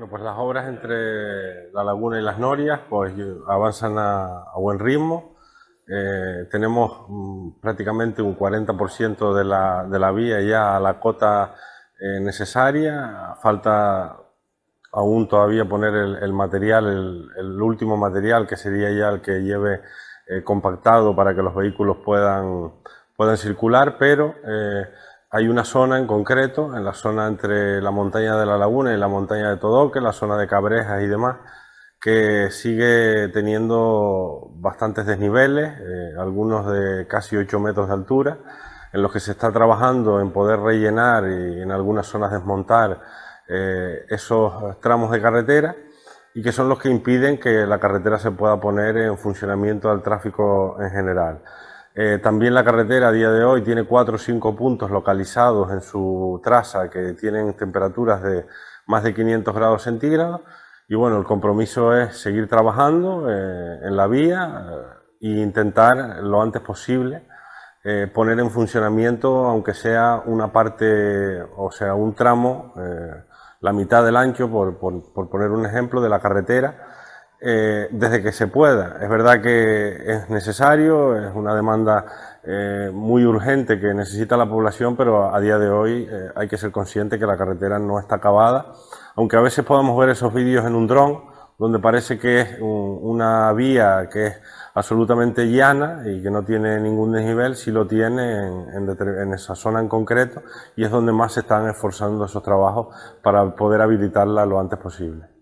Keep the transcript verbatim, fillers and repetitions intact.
Bueno, pues las obras entre La Laguna y Las Norias pues avanzan a, a buen ritmo. Eh, tenemos mm, prácticamente un cuarenta por ciento de la, de la vía ya a la cota eh, necesaria. Falta aún todavía poner el, el material, el, el último material, que sería ya el que lleve eh, compactado para que los vehículos puedan, puedan circular, pero eh, hay una zona en concreto, en la zona entre la montaña de La Laguna y la montaña de Todoque, la zona de Cabrejas y demás, que sigue teniendo bastantes desniveles, eh, algunos de casi ocho metros de altura, en los que se está trabajando en poder rellenar y en algunas zonas desmontar eh, esos tramos de carretera, y que son los que impiden que la carretera se pueda poner en funcionamiento al tráfico en general. Eh, también la carretera a día de hoy tiene cuatro o cinco puntos localizados en su traza que tienen temperaturas de más de quinientos grados centígrados, y bueno, el compromiso es seguir trabajando eh, en la vía eh, e intentar lo antes posible eh, poner en funcionamiento, aunque sea una parte, o sea, un tramo, eh, la mitad del ancho, por, por, por poner un ejemplo, de la carretera, Eh, desde que se pueda. Es verdad que es necesario, es una demanda eh, muy urgente que necesita la población, pero a día de hoy eh, hay que ser consciente que la carretera no está acabada, aunque a veces podamos ver esos vídeos en un dron donde parece que es un, una vía que es absolutamente llana y que no tiene ningún desnivel. Sí lo tiene en, en, en esa zona en concreto, y es donde más se están esforzando esos trabajos para poder habilitarla lo antes posible.